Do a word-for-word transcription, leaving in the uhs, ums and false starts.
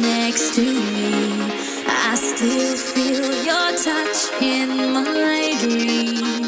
Next to me, I still feel your touch in my dreams.